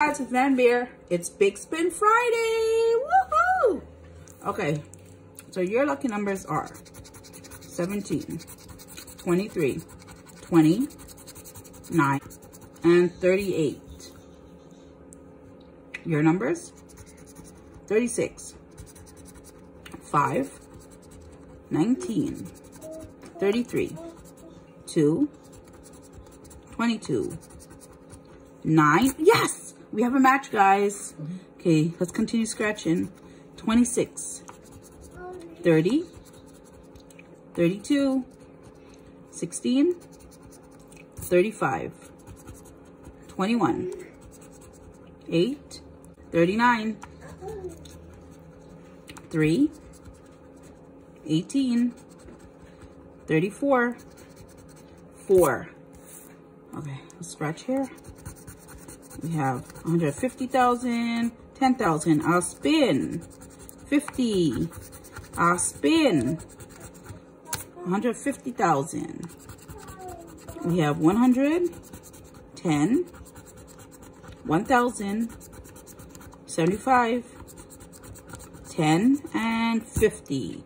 Hi, it's Van Beer. It's Big Spin Friday. Woohoo! Okay, so your lucky numbers are 17, 23, 20, 9, and 38. Your numbers? 36, 5, 19, 33, 2, 22, 9. Yes! We have a match, guys. Okay, let's continue scratching. 26, 30, 32, 16, 35, 21, 8, 39, 3, 18, 34, 4. Okay, let's scratch here. We have 150,000, 10,000. I'll spin. 50. I'll spin. 150,000. We have 100, 10, 1,000, 75, 10, and 50.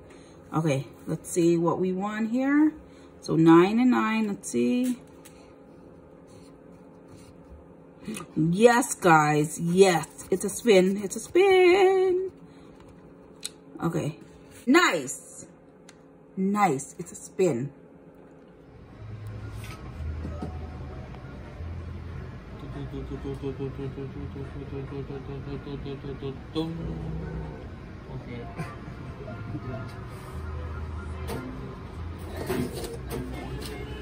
Okay, let's see what we won here. So 9 and 9. Let's see. Yes, guys. Yes. It's a spin. It's a spin. Okay. Nice. Nice. It's a spin. Okay.